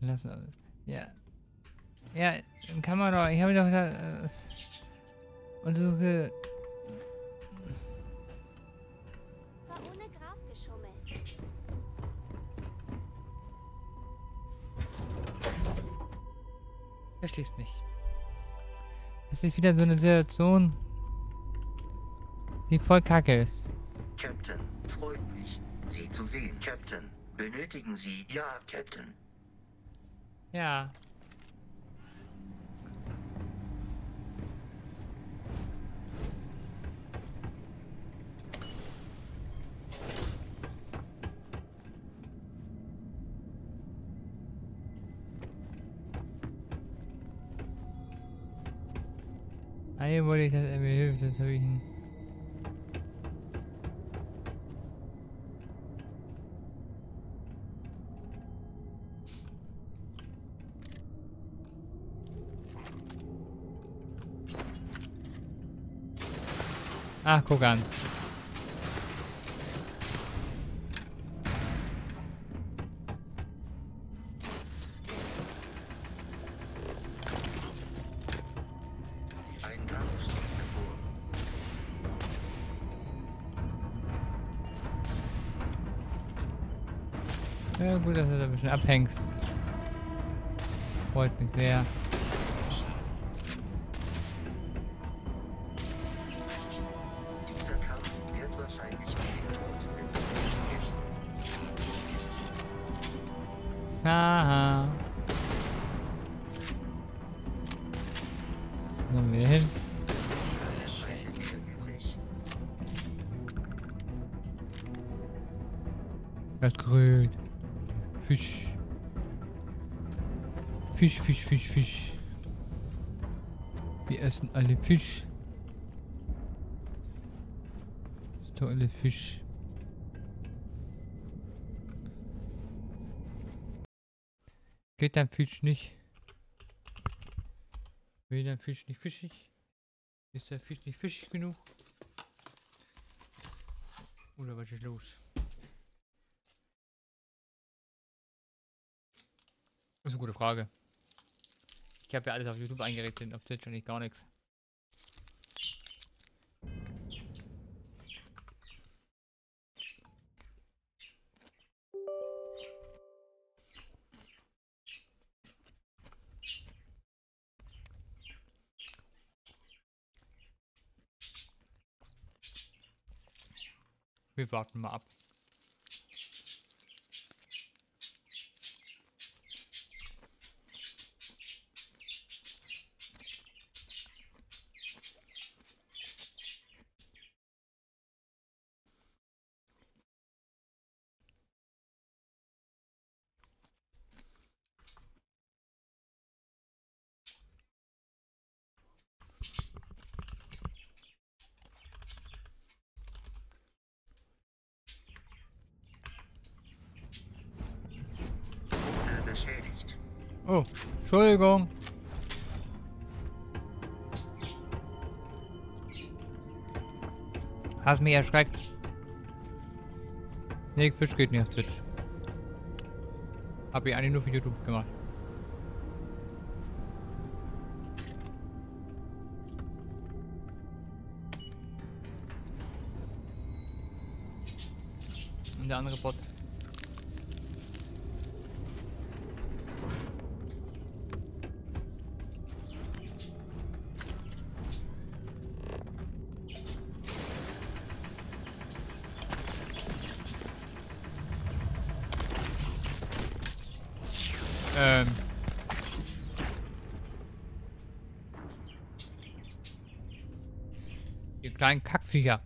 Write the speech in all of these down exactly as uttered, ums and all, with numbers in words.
Lass das. Ja. Ja, Kamera, ich habe doch da. Äh, Untersuche. War ohne Graf geschummelt. Verstehst nicht. Das ist wieder so eine Situation, die voll kacke ist. Captain, freut mich, Sie zu sehen, Captain. Benötigen Sie, ja, Captain. Ja. Eigentlich wollte ich das irgendwie hilfreich, das habe ich nicht. Ach, guck an. Ja, gut, dass du da ein bisschen abhängst. Freut mich sehr. Haha. Kommen wir hin. Das Grün. Fisch. Fisch, Fisch, Fisch, Fisch. Wir essen alle Fisch. Das ist doch alle Fisch. Geht dann Fisch nicht. Will dann Fisch nicht fischig? Ist der Fisch nicht fischig genug? Oder was ist los? Das ist eine gute Frage. Ich habe ja alles auf YouTube eingerichtet, auf Twitch und ich gar nichts. Wir warten mal ab. Oh, Entschuldigung. Hast mich erschreckt. Nee, Fisch geht nicht auf Twitch. Hab ich eigentlich nur für YouTube gemacht. Und der andere Bot. Ähm. Ihr kleinen Kackviecher.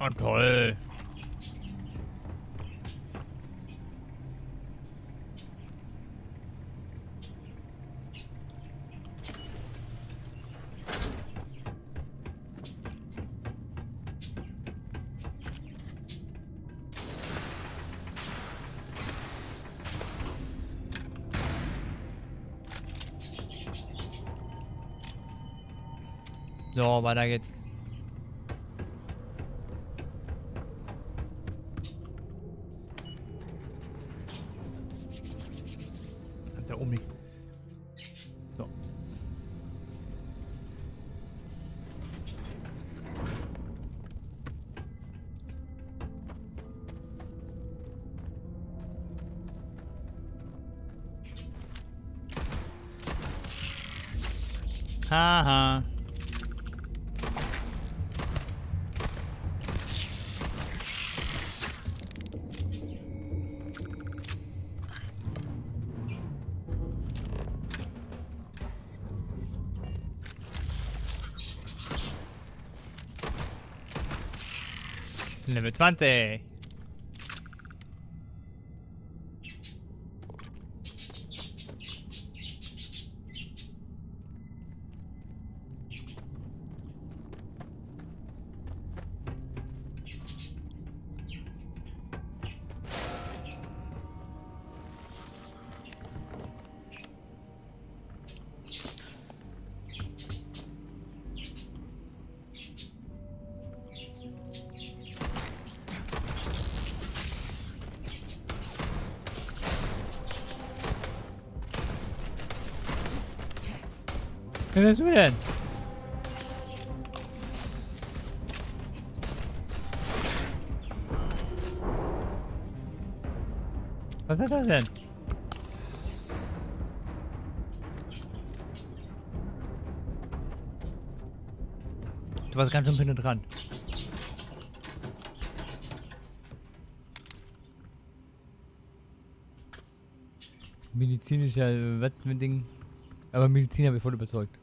Oh toll. So, weiter geht's. Haha. Level zwanzig. Was willst du denn? Was ist das denn? Du warst ganz schön penetrant. Medizinischer Wettbewerb. Aber Medizin habe ich voll überzeugt.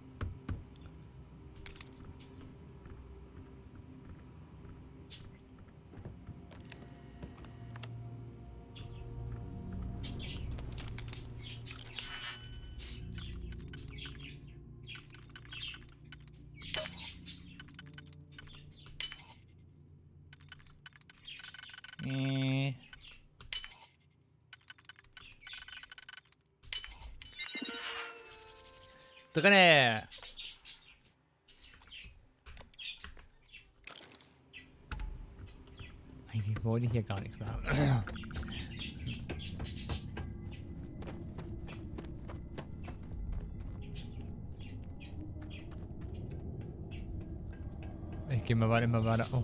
Drinne! Eigentlich wollte ich hier gar nichts mehr haben. Ich gehe mal weiter, immer weiter. Oh.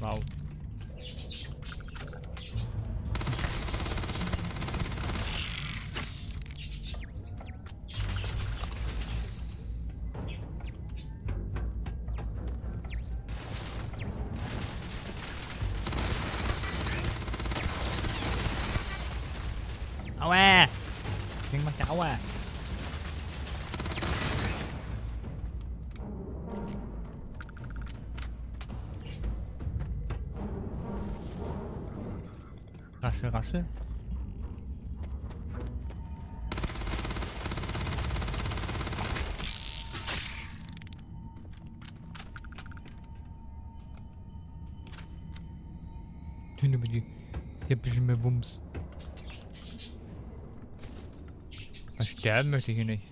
Wow. Aua! Das Ding macht ja Aua! Rasche, rasche. Töne mit dir. Ich hab ein bisschen mehr Wumms. Aber sterben möchte ich hier nicht.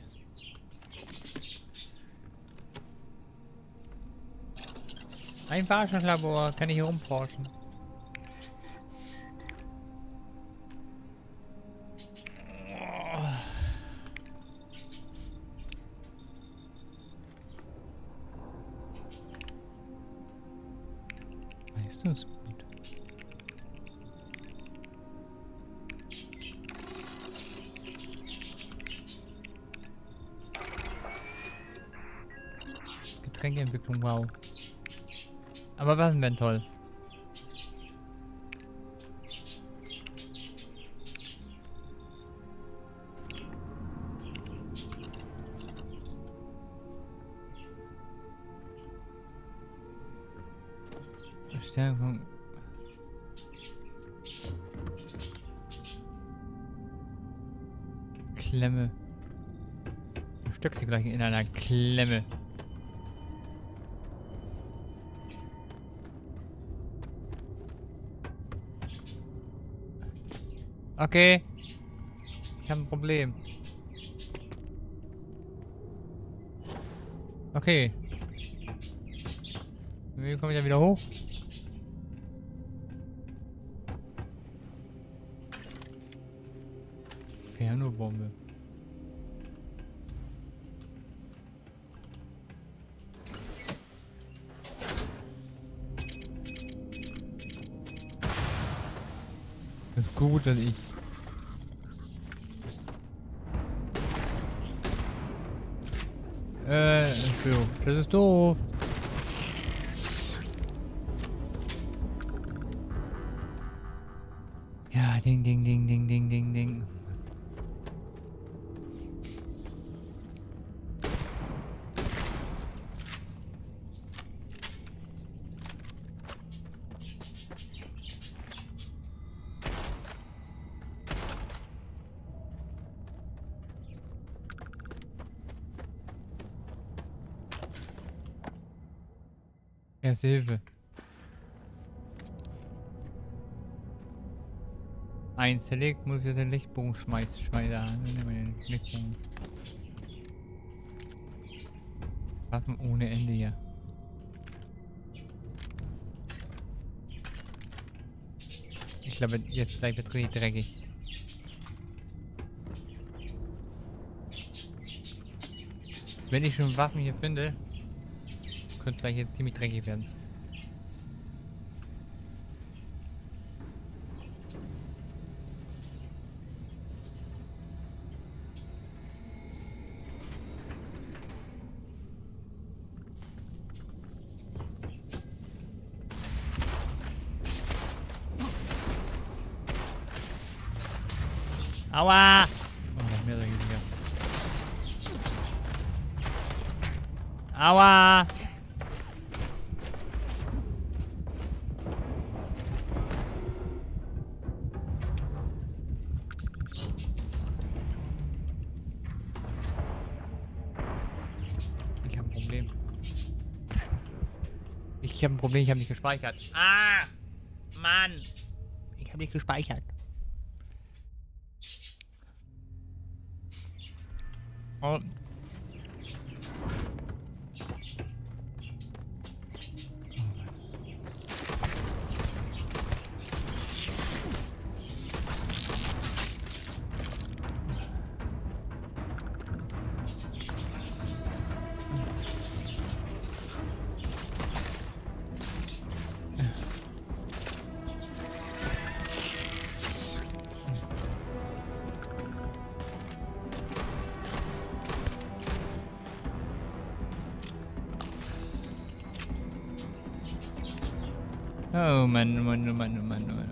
Ein Forschungslabor, kann ich hier rumforschen. Ist das gut? Getränkeentwicklung, wow. Aber was denn toll? Stärkung. Klemme. Du steckst sie gleich in einer Klemme. Okay. Ich habe ein Problem. Okay. Wie komme ich da wieder hoch? Nanobombe. Ist gut, dass ich... Äh, Entschuldigung. Das ist doof. Ja, ding, ding, ding, ding, ding, ding, ding. Erste Hilfe. Eins zerlegt, muss ich jetzt den Lichtbogen schmeißen. Schmeißer. Nehmen wir den Lichtbogen. Waffen ohne Ende hier. Ich glaube, jetzt bleibt es richtig dreckig. Wenn ich schon Waffen hier finde, könnte gleich jetzt ziemlich dreckig werden. Aua! Oh, mehr da geht's ja. Aua! Ich habe ein Problem, ich habe nicht gespeichert. Ah! Mann! Ich habe nicht gespeichert. Oh. Oh Mann, oh Mann, oh Mann, oh Mann, oh Mann, oh Mann.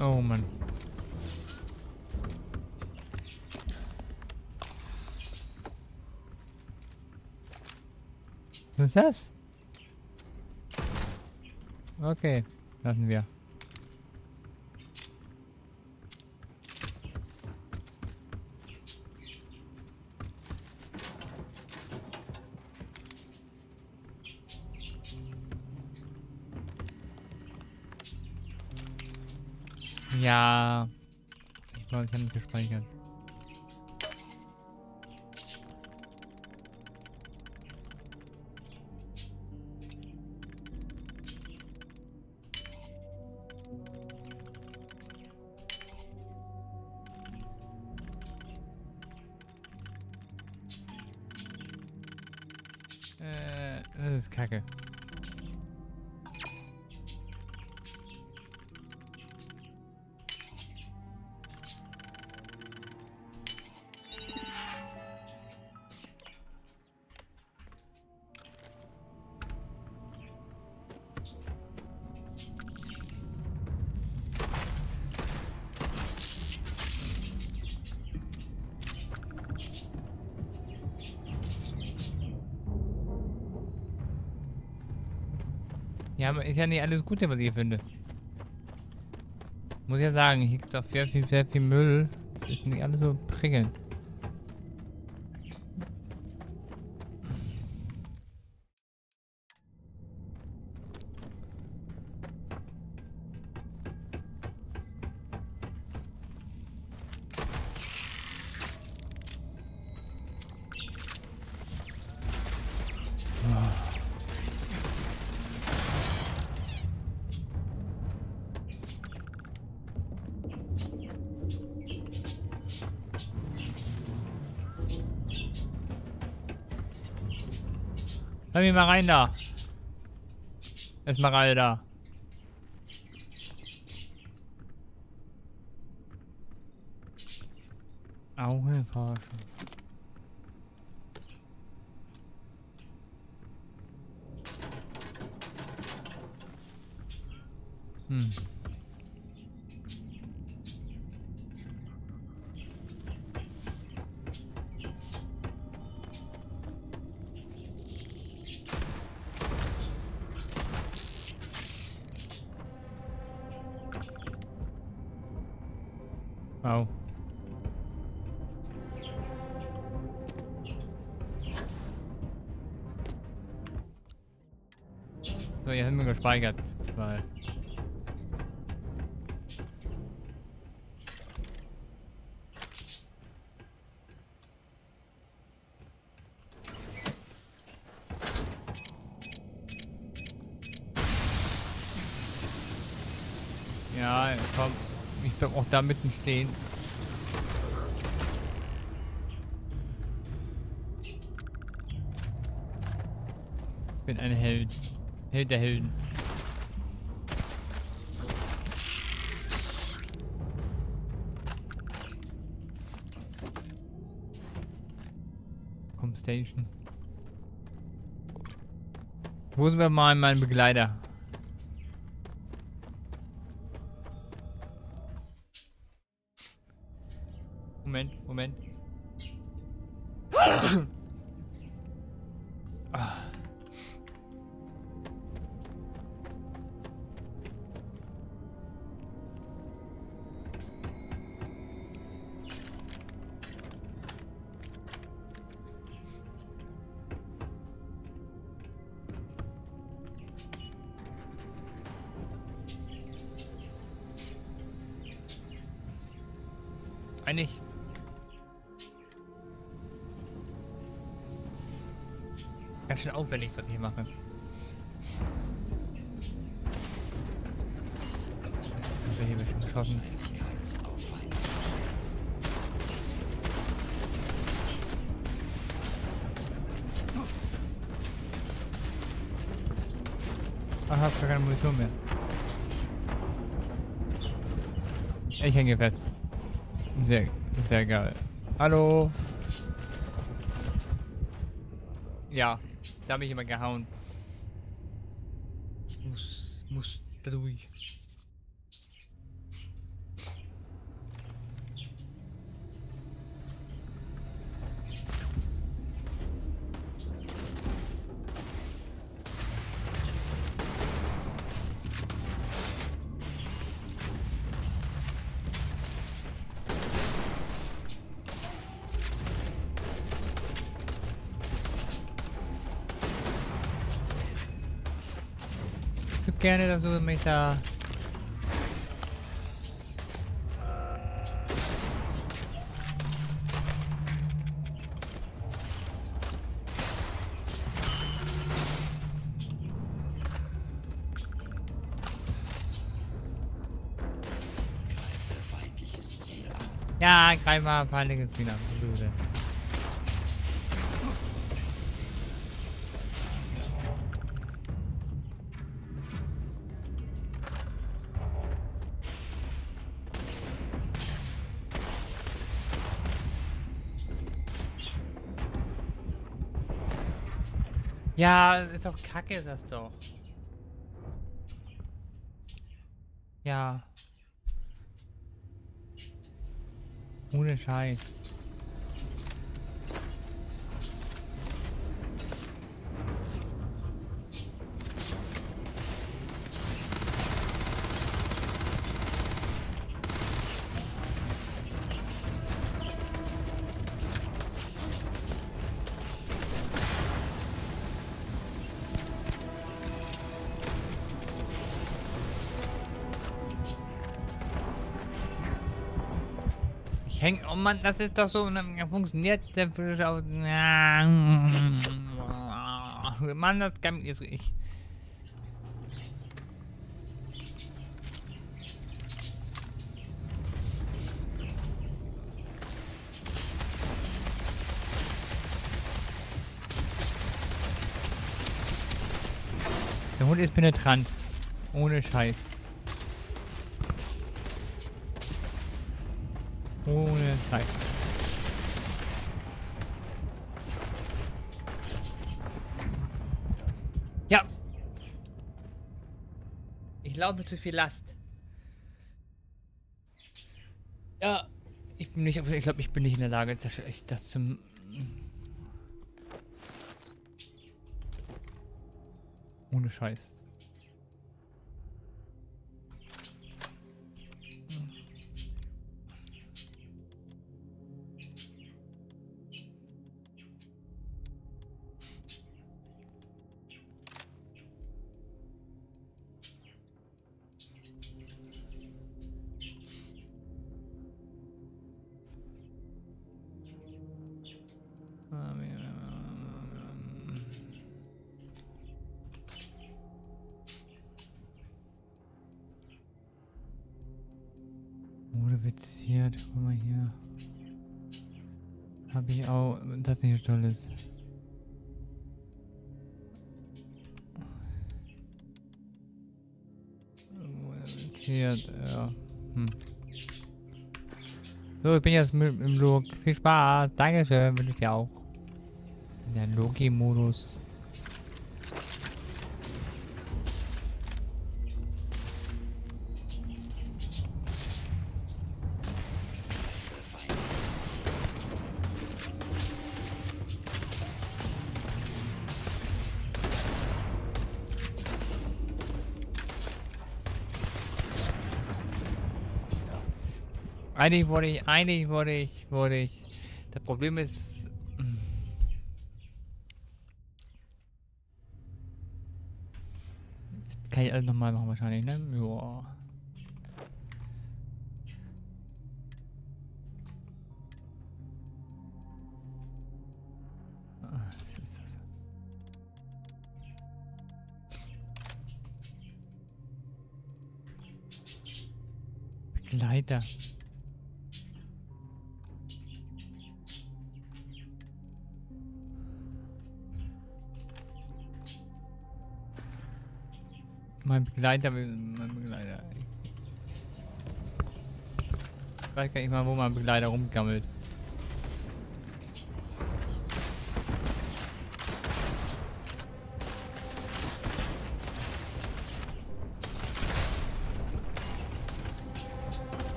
Oh Mann. Was ist das? Okay, lassen wir. Ja, ich glaube, ich habe mich gespeichert. Das ist Kacke. Ja, ist ja nicht alles Gute, was ich hier finde. Muss ja sagen, hier gibt es auch sehr viel, sehr viel Müll. Das ist nicht alles so prickelnd. Lass mich mal rein da. Esmeralda. Auge verarschen. Hm. Wow. So, hier sind wir gespeichert, weil... Ja, komm. Ich bleib auch da mitten stehen. Ich bin ein Held. Held der Helden. Komm, Station. Wo sind wir mal mein Begleiter? Moment, Moment. Einig. Ganz schön aufwendig, was ich hier mache. Ich bin hier bestimmt geschossen. Ach, hab gar keine Munition mehr. Ich hänge fest. Sehr, sehr geil. Hallo. Ja, da habe ich immer gehauen. Ich muss, muss da durch. Ich würde gerne, dass du mich da... Ja, greif mal ein paar feindliches Ziel an. Ja, ist doch kacke, ist das doch. Ja. Ohne Scheiß. Oh Mann, das ist doch so, funktioniert der Fisch aus. Mann, das kann ich jetzt richtig. Der Hund ist penetrant. Ohne Scheiß. Ohne Scheiß. Ja. Ich glaube zu viel Last. Ja. Ich bin nicht, ich glaube, ich bin nicht in der Lage, das, das zum... Ohne Scheiß. Modifiziert, guck mal hier. Hab ich auch, das ist nicht so toll ist. Modifiziert, ja. Hm. So, ich bin jetzt mit im Log. Viel Spaß, dankeschön, wünsche ich dir auch. In der Logi-Modus. Einig wurde ich, einig wurde ich, wurde ich. Das Problem ist... Das kann ich alles nochmal machen wahrscheinlich, ne? Joa. Begleiter. Mein Begleiter, mein Begleiter. Ich weiß gar nicht mal, wo mein Begleiter rumgammelt.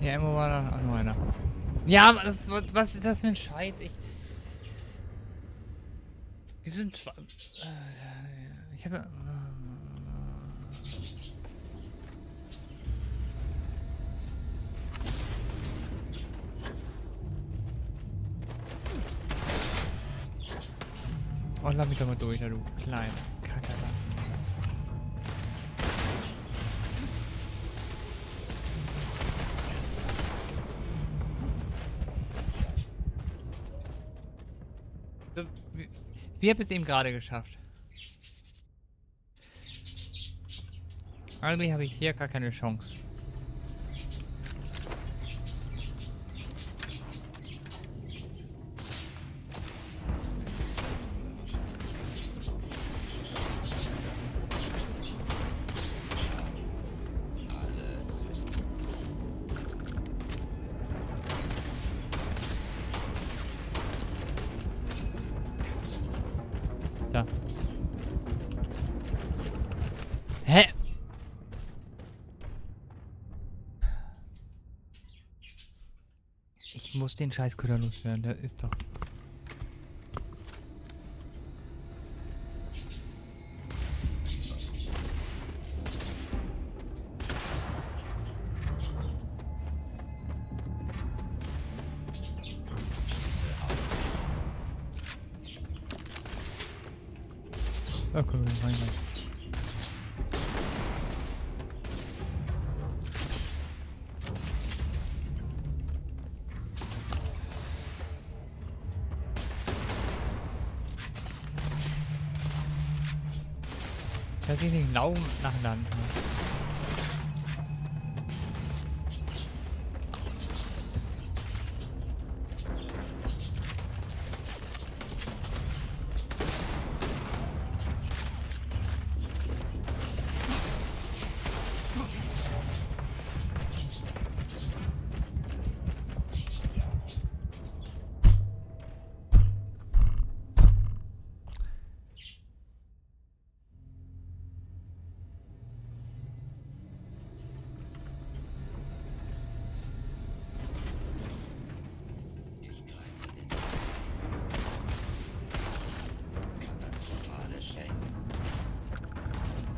Ja, immer war da noch einer. Ja, was, was ist das für ein Scheiß? Ich Wir sind zwei. Ich habe. Oh, lass mich doch mal durch, na du klein. Kacke. Wir haben es eben gerade geschafft. Eigentlich habe ich hier gar keine Chance. Hä? Ich muss den Scheißköder loswerden, der ist doch... Da können wir rein. Da geht nicht laufen nach Land.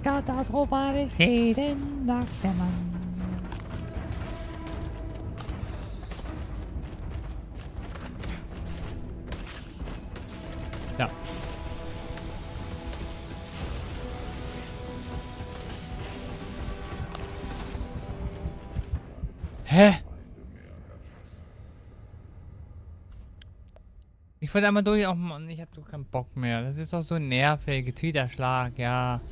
Katastrophalisch reden, sagt der Mann. Ja. Hä? Ich wollte einmal durch, auch Mann, ich hab doch keinen Bock mehr. Das ist doch so nervig, Getriederschlag, ja.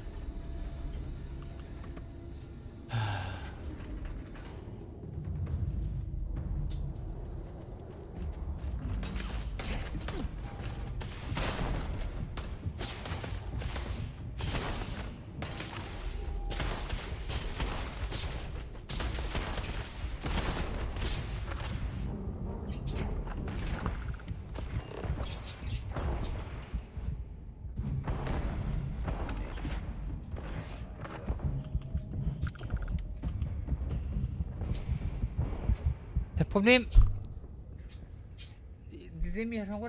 Problem. Die, die sehen mich ja schon runter.